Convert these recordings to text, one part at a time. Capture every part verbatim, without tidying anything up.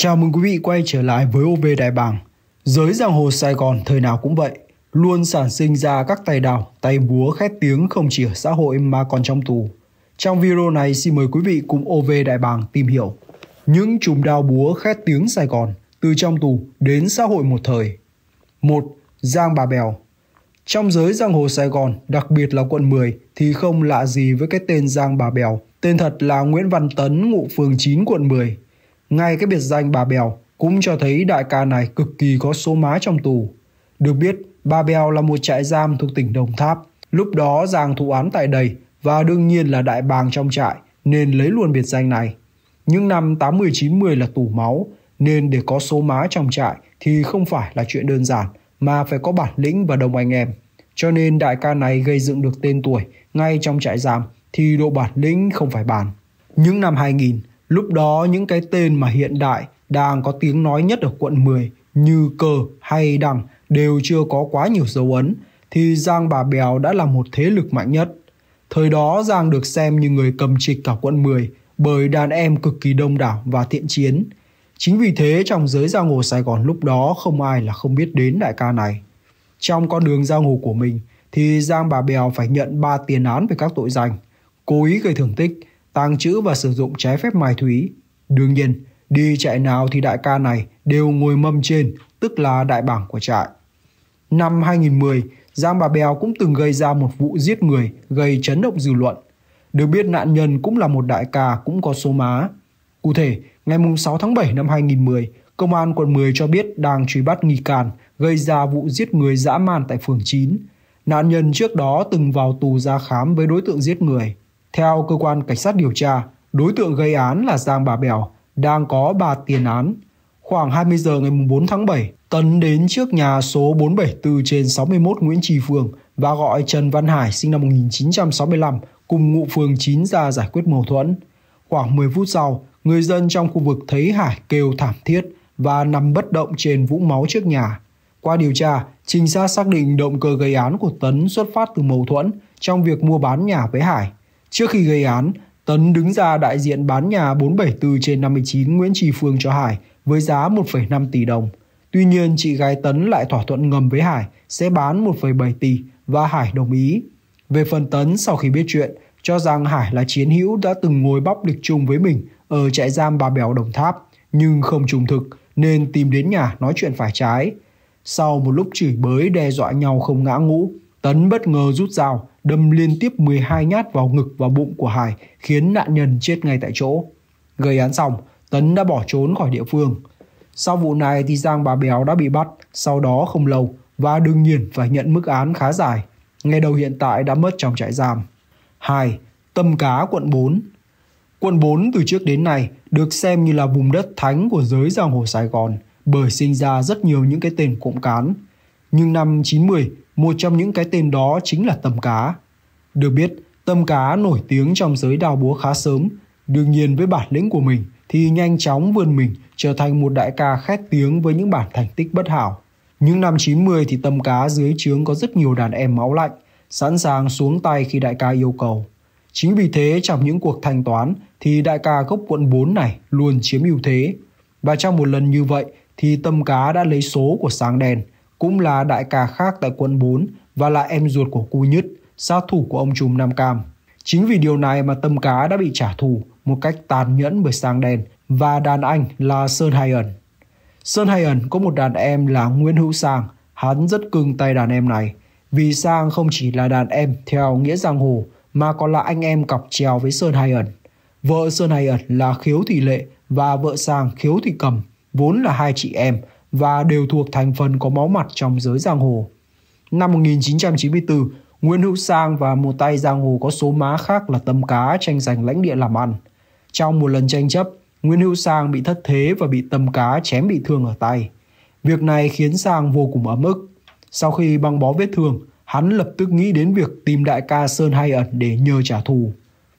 Chào mừng quý vị quay trở lại với ô vê Đại Bàng. Giới giang hồ Sài Gòn thời nào cũng vậy, luôn sản sinh ra các tay đào, tay búa khét tiếng không chỉ ở xã hội mà còn trong tù. Trong video này xin mời quý vị cùng ô vê Đại Bàng tìm hiểu những chùm đao búa khét tiếng Sài Gòn từ trong tù đến xã hội một thời. một. Giang Bà Bèo. Trong giới giang hồ Sài Gòn, đặc biệt là quận mười thì không lạ gì với cái tên Giang Bà Bèo. Tên thật là Nguyễn Văn Tấn, ngụ phường chín quận mười. Ngay cái biệt danh Bà Bèo cũng cho thấy đại ca này cực kỳ có số má trong tù. Được biết, Bà Bèo là một trại giam thuộc tỉnh Đồng Tháp. Lúc đó Giang thụ án tại đây và đương nhiên là đại bàng trong trại nên lấy luôn biệt danh này. Những năm tám mươi chín mươi là tù máu nên để có số má trong trại thì không phải là chuyện đơn giản mà phải có bản lĩnh và đồng anh em. Cho nên đại ca này gây dựng được tên tuổi ngay trong trại giam thì độ bản lĩnh không phải bàn. Những năm hai nghìn, lúc đó những cái tên mà hiện đại đang có tiếng nói nhất ở quận mười như Cơ hay Đằng đều chưa có quá nhiều dấu ấn thì Giang Bà Bèo đã là một thế lực mạnh nhất. Thời đó Giang được xem như người cầm trịch cả quận mười bởi đàn em cực kỳ đông đảo và thiện chiến. Chính vì thế trong giới giang hồ Sài Gòn lúc đó không ai là không biết đến đại ca này. Trong con đường giang hồ của mình thì Giang Bà Bèo phải nhận ba tiền án về các tội danh cố ý gây thương tích, tàng trữ và sử dụng trái phép ma túy. Đương nhiên, đi trại nào thì đại ca này đều ngồi mâm trên, tức là đại bảng của trại. Năm hai nghìn không trăm mười, Giang Bà Bèo cũng từng gây ra một vụ giết người gây chấn động dư luận. Được biết nạn nhân cũng là một đại ca cũng có số má. Cụ thể, ngày sáu tháng bảy năm hai nghìn không trăm mười, Công an quận mười cho biết đang truy bắt nghi can gây ra vụ giết người dã man tại phường chín. Nạn nhân trước đó từng vào tù ra khám với đối tượng giết người. Theo cơ quan cảnh sát điều tra, đối tượng gây án là Giang Bà Bèo, đang có ba tiền án. Khoảng hai mươi giờ ngày bốn tháng bảy, Tấn đến trước nhà số bốn bảy tư trên sáu mươi mốt Nguyễn Trì Phương và gọi Trần Văn Hải sinh năm một nghìn chín trăm sáu mươi lăm cùng ngụ phường chín ra giải quyết mâu thuẫn. Khoảng mười phút sau, người dân trong khu vực thấy Hải kêu thảm thiết và nằm bất động trên vũng máu trước nhà. Qua điều tra, trinh sát xác định động cơ gây án của Tấn xuất phát từ mâu thuẫn trong việc mua bán nhà với Hải. Trước khi gây án, Tấn đứng ra đại diện bán nhà bốn bảy tư trên năm mươi chín Nguyễn Trì Phương cho Hải với giá một phẩy năm tỷ đồng. Tuy nhiên, chị gái Tấn lại thỏa thuận ngầm với Hải sẽ bán một phẩy bảy tỷ và Hải đồng ý. Về phần Tấn, sau khi biết chuyện, cho rằng Hải là chiến hữu đã từng ngồi bóc địch chung với mình ở trại giam Bà Bèo Đồng Tháp, nhưng không trùng thực nên tìm đến nhà nói chuyện phải trái. Sau một lúc chửi bới đe dọa nhau không ngã ngũ, Tấn bất ngờ rút dao, đâm liên tiếp mười hai nhát vào ngực và bụng của Hải, khiến nạn nhân chết ngay tại chỗ. Gây án xong, Tấn đã bỏ trốn khỏi địa phương. Sau vụ này thì Giang Bà Bèo đã bị bắt, sau đó không lâu, và đương nhiên phải nhận mức án khá dài. Ngày đầu hiện tại đã mất trong trại giam. hai. Tâm Cá quận bốn. Quận bốn từ trước đến nay được xem như là vùng đất thánh của giới giang hồ Sài Gòn bởi sinh ra rất nhiều những cái tên cộng cán. Nhưng năm chín mươi, một trong những cái tên đó chính là Tâm Cá. Được biết, Tâm Cá nổi tiếng trong giới đao búa khá sớm. Đương nhiên với bản lĩnh của mình thì nhanh chóng vươn mình trở thành một đại ca khét tiếng với những bản thành tích bất hảo. Những năm chín mươi thì Tâm Cá dưới trướng có rất nhiều đàn em máu lạnh, sẵn sàng xuống tay khi đại ca yêu cầu. Chính vì thế trong những cuộc thanh toán thì đại ca gốc quận bốn này luôn chiếm ưu thế. Và trong một lần như vậy thì Tâm Cá đã lấy số của Sáng Đen, cũng là đại ca khác tại quận bốn và là em ruột của Cu Nhất, sát thủ của ông trùm Nam Cam. Chính vì điều này mà Tâm Cá đã bị trả thù một cách tàn nhẫn bởi Sáng Đen và đàn anh là Sơn Hai Ẩn. Sơn Hai Ẩn có một đàn em là Nguyễn Hữu Sang, hắn rất cưng tay đàn em này. Vì Sang không chỉ là đàn em theo nghĩa giang hồ mà còn là anh em cặp trèo với Sơn Hai Ẩn. Vợ Sơn Hai Ẩn là Khiếu Thị Lệ và vợ Sang Khiếu Thị Cầm vốn là hai chị em và đều thuộc thành phần có máu mặt trong giới giang hồ. Năm một nghìn chín trăm chín mươi tư, Nguyễn Hữu Sang và một tay giang hồ có số má khác là Tâm Cá tranh giành lãnh địa làm ăn. Trong một lần tranh chấp, Nguyễn Hữu Sang bị thất thế và bị Tâm Cá chém bị thương ở tay. Việc này khiến Sang vô cùng ấm ức. Sau khi băng bó vết thương, hắn lập tức nghĩ đến việc tìm đại ca Sơn Hai Ẩn để nhờ trả thù.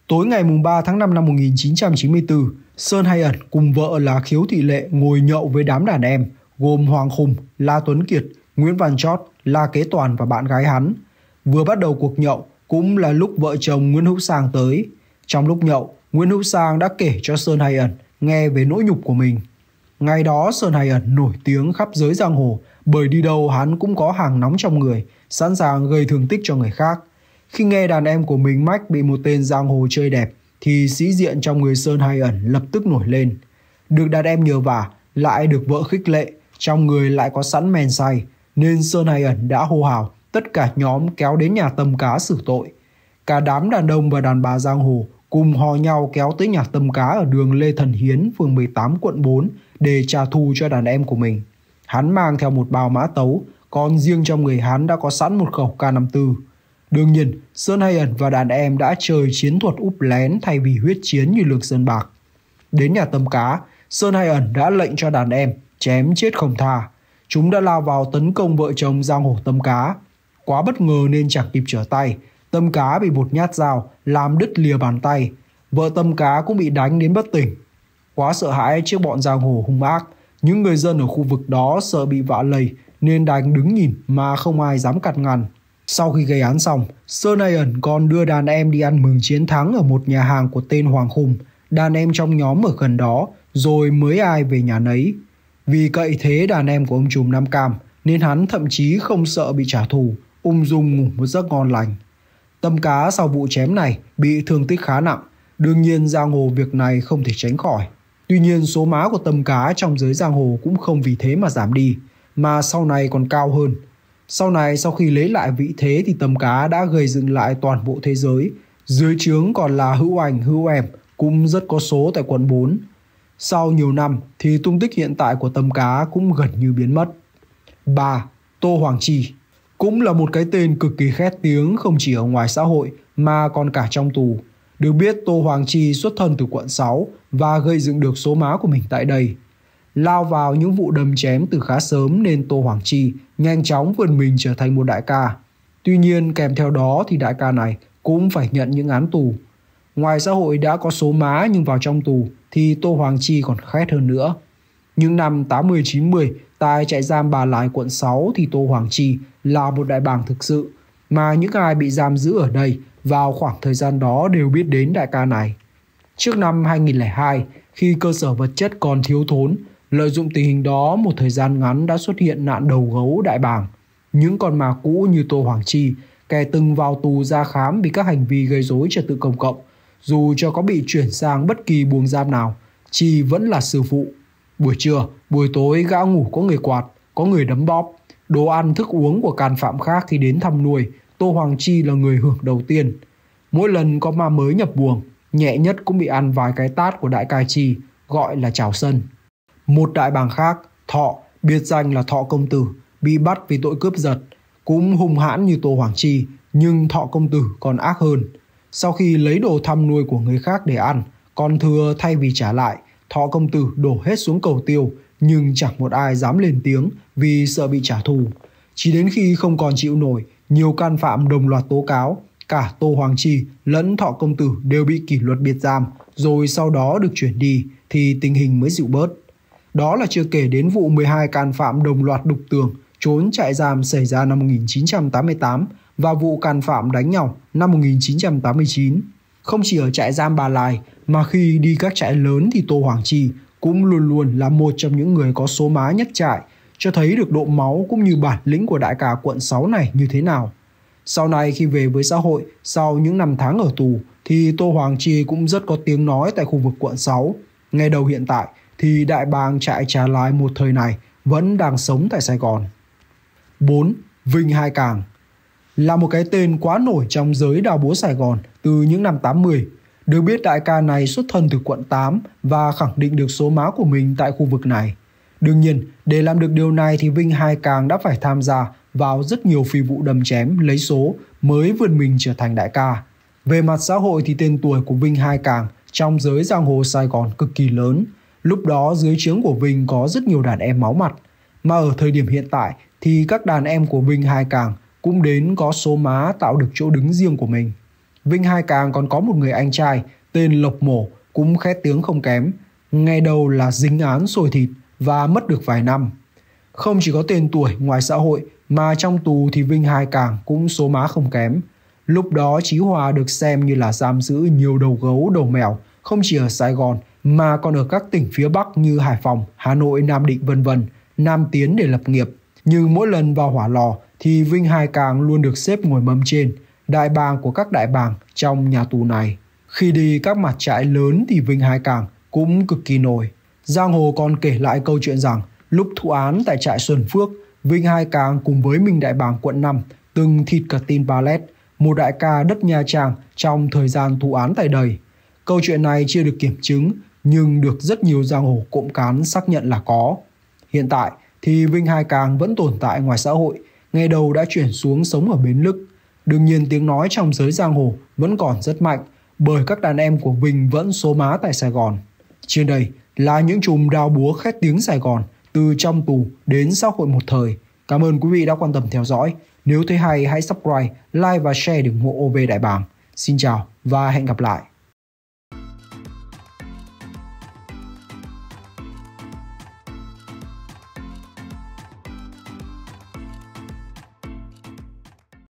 Tối ngày ba tháng năm năm một nghìn chín trăm chín mươi tư, Sơn Hai Ẩn cùng vợ là Khiếu Thị Lệ ngồi nhậu với đám đàn em gồm Hoàng Khùng, La Tuấn Kiệt, Nguyễn Văn Chót, La Kế Toàn và bạn gái hắn. Vừa bắt đầu cuộc nhậu cũng là lúc vợ chồng Nguyễn Hữu Sang tới. Trong lúc nhậu, Nguyễn Hữu Sang đã kể cho Sơn Hai Ẩn nghe về nỗi nhục của mình. Ngày đó Sơn Hai Ẩn nổi tiếng khắp giới giang hồ bởi đi đâu hắn cũng có hàng nóng trong người, sẵn sàng gây thương tích cho người khác. Khi nghe đàn em của mình mách bị một tên giang hồ chơi đẹp thì sĩ diện trong người Sơn Hai Ẩn lập tức nổi lên. Được đàn em nhờ vả, lại được vợ khích lệ, trong người lại có sẵn men say, nên Sơn Hai Ẩn đã hô hào tất cả nhóm kéo đến nhà Tâm Cá xử tội. Cả đám đàn ông và đàn bà giang hồ cùng hò nhau kéo tới nhà Tâm Cá ở đường Lê Thần Hiến, phường mười tám, quận bốn để trả thù cho đàn em của mình. Hắn mang theo một bao mã tấu, còn riêng trong người hắn đã có sẵn một khẩu K năm mươi tư. Đương nhiên, Sơn Hai Ẩn và đàn em đã chơi chiến thuật úp lén thay vì huyết chiến như lược sơn bạc. Đến nhà Tâm Cá, Sơn Hai Ẩn đã lệnh cho đàn em chém chết không tha. Chúng đã lao vào tấn công vợ chồng giang hồ Tâm Cá. Quá bất ngờ nên chẳng kịp trở tay, Tâm Cá bị một nhát dao làm đứt lìa bàn tay, vợ Tâm Cá cũng bị đánh đến bất tỉnh. Quá sợ hãi trước bọn giang hồ hung ác, những người dân ở khu vực đó sợ bị vạ lây nên đành đứng nhìn mà không ai dám cản ngăn. Sau khi gây án xong, Sơn Hai Ẩn còn đưa đàn em đi ăn mừng chiến thắng ở một nhà hàng của tên Hoàng Khùng, đàn em trong nhóm ở gần đó, rồi mới ai về nhà nấy. Vì cậy thế đàn em của ông trùm Nam Cam nên hắn thậm chí không sợ bị trả thù, ung dung ngủ một giấc ngon lành. Tâm Cá sau vụ chém này bị thương tích khá nặng, đương nhiên giang hồ việc này không thể tránh khỏi. Tuy nhiên số má của Tâm Cá trong giới giang hồ cũng không vì thế mà giảm đi, mà sau này còn cao hơn. Sau này sau khi lấy lại vị thế thì Tâm Cá đã gây dựng lại toàn bộ thế giới, dưới trướng còn là Hữu Anh, Hữu Em cũng rất có số tại quận bốn. Sau nhiều năm thì tung tích hiện tại của Tâm Cá cũng gần như biến mất. ba. Tô Hoàng Chi cũng là một cái tên cực kỳ khét tiếng không chỉ ở ngoài xã hội mà còn cả trong tù. Được biết Tô Hoàng Chi xuất thân từ quận sáu và gây dựng được số má của mình tại đây. Lao vào những vụ đâm chém từ khá sớm nên Tô Hoàng Chi nhanh chóng vươn mình trở thành một đại ca. Tuy nhiên kèm theo đó thì đại ca này cũng phải nhận những án tù. Ngoài xã hội đã có số má nhưng vào trong tù thì Tô Hoàng Chi còn khét hơn nữa. Những năm tám mươi chín mươi tại trại giam Bà Lái quận sáu thì Tô Hoàng Chi là một đại bàng thực sự, mà những ai bị giam giữ ở đây vào khoảng thời gian đó đều biết đến đại ca này. Trước năm hai nghìn không trăm lẻ hai, khi cơ sở vật chất còn thiếu thốn, lợi dụng tình hình đó một thời gian ngắn đã xuất hiện nạn đầu gấu đại bàng. Những con ma cũ như Tô Hoàng Chi, kẻ từng vào tù ra khám vì các hành vi gây rối trật tự công cộng, dù cho có bị chuyển sang bất kỳ buồng giam nào, Chi vẫn là sư phụ. Buổi trưa, buổi tối gã ngủ có người quạt, có người đấm bóp. Đồ ăn, thức uống của can phạm khác khi đến thăm nuôi, Tô Hoàng Chi là người hưởng đầu tiên. Mỗi lần có ma mới nhập buồng, nhẹ nhất cũng bị ăn vài cái tát của đại ca Chi, gọi là chảo sân. Một đại bàng khác, Thọ, biệt danh là Thọ Công Tử, bị bắt vì tội cướp giật. Cũng hung hãn như Tô Hoàng Chi, nhưng Thọ Công Tử còn ác hơn. Sau khi lấy đồ thăm nuôi của người khác để ăn, còn thừa thay vì trả lại, Thọ Công Tử đổ hết xuống cầu tiêu, nhưng chẳng một ai dám lên tiếng vì sợ bị trả thù. Chỉ đến khi không còn chịu nổi, nhiều can phạm đồng loạt tố cáo, cả Tô Hoàng Chi lẫn Thọ Công Tử đều bị kỷ luật biệt giam, rồi sau đó được chuyển đi thì tình hình mới dịu bớt. Đó là chưa kể đến vụ mười hai can phạm đồng loạt đục tường trốn trại giam xảy ra năm một nghìn chín trăm tám mươi tám và vụ can phạm đánh nhau năm một nghìn chín trăm tám mươi chín. Không chỉ ở trại giam Bà Lài mà khi đi các trại lớn thì Tô Hoàng Chi cũng luôn luôn là một trong những người có số má nhất trại, cho thấy được độ máu cũng như bản lĩnh của đại ca quận sáu này như thế nào. Sau này khi về với xã hội, sau những năm tháng ở tù thì Tô Hoàng Chi cũng rất có tiếng nói tại khu vực quận sáu. Ngay đầu hiện tại thì đại bàng trại Trà Lái một thời này vẫn đang sống tại Sài Gòn. bốn. Vinh Hai Càng là một cái tên quá nổi trong giới đào búa Sài Gòn từ những năm tám mươi. Được biết đại ca này xuất thân từ quận tám và khẳng định được số má của mình tại khu vực này. Đương nhiên, để làm được điều này thì Vinh Hai Càng đã phải tham gia vào rất nhiều phi vụ đầm chém, lấy số mới vươn mình trở thành đại ca. Về mặt xã hội thì tên tuổi của Vinh Hai Càng trong giới giang hồ Sài Gòn cực kỳ lớn. Lúc đó dưới trướng của Vinh có rất nhiều đàn em máu mặt. Mà ở thời điểm hiện tại thì các đàn em của Vinh Hai Càng cũng đến có số má tạo được chỗ đứng riêng của mình. Vinh Hai Càng còn có một người anh trai tên Lộc Mổ cũng khét tiếng không kém, ngay đầu là dính án sồi thịt và mất được vài năm. Không chỉ có tên tuổi ngoài xã hội mà trong tù thì Vinh Hai Càng cũng số má không kém. Lúc đó Chí Hòa được xem như là giam giữ nhiều đầu gấu đầu mèo không chỉ ở Sài Gòn mà còn ở các tỉnh phía Bắc như Hải Phòng, Hà Nội, Nam Định vân vân, nam tiến để lập nghiệp. Nhưng mỗi lần vào hỏa lò thì Vinh Hai Càng luôn được xếp ngồi mâm trên, đại bàng của các đại bàng trong nhà tù này. Khi đi các mặt trại lớn thì Vinh Hai Càng cũng cực kỳ nổi. Giang hồ còn kể lại câu chuyện rằng lúc thụ án tại trại Xuân Phước, Vinh Hai Càng cùng với Minh Đại Bàng quận năm từng thịt cả tin Ballet, một đại ca đất Nha Trang trong thời gian thụ án tại đây. Câu chuyện này chưa được kiểm chứng nhưng được rất nhiều giang hồ cộm cán xác nhận là có. Hiện tại thì Vinh Hai Càng vẫn tồn tại ngoài xã hội, ngày đầu đã chuyển xuống sống ở Bến Lức. Đương nhiên tiếng nói trong giới giang hồ vẫn còn rất mạnh bởi các đàn em của Vinh vẫn số má tại Sài Gòn. Trên đây là những chùm đao búa khét tiếng Sài Gòn từ trong tù đến xã hội một thời. Cảm ơn quý vị đã quan tâm theo dõi. Nếu thấy hay hãy subscribe, like và share để ủng hộ ô vê Đại Bàng. Xin chào và hẹn gặp lại.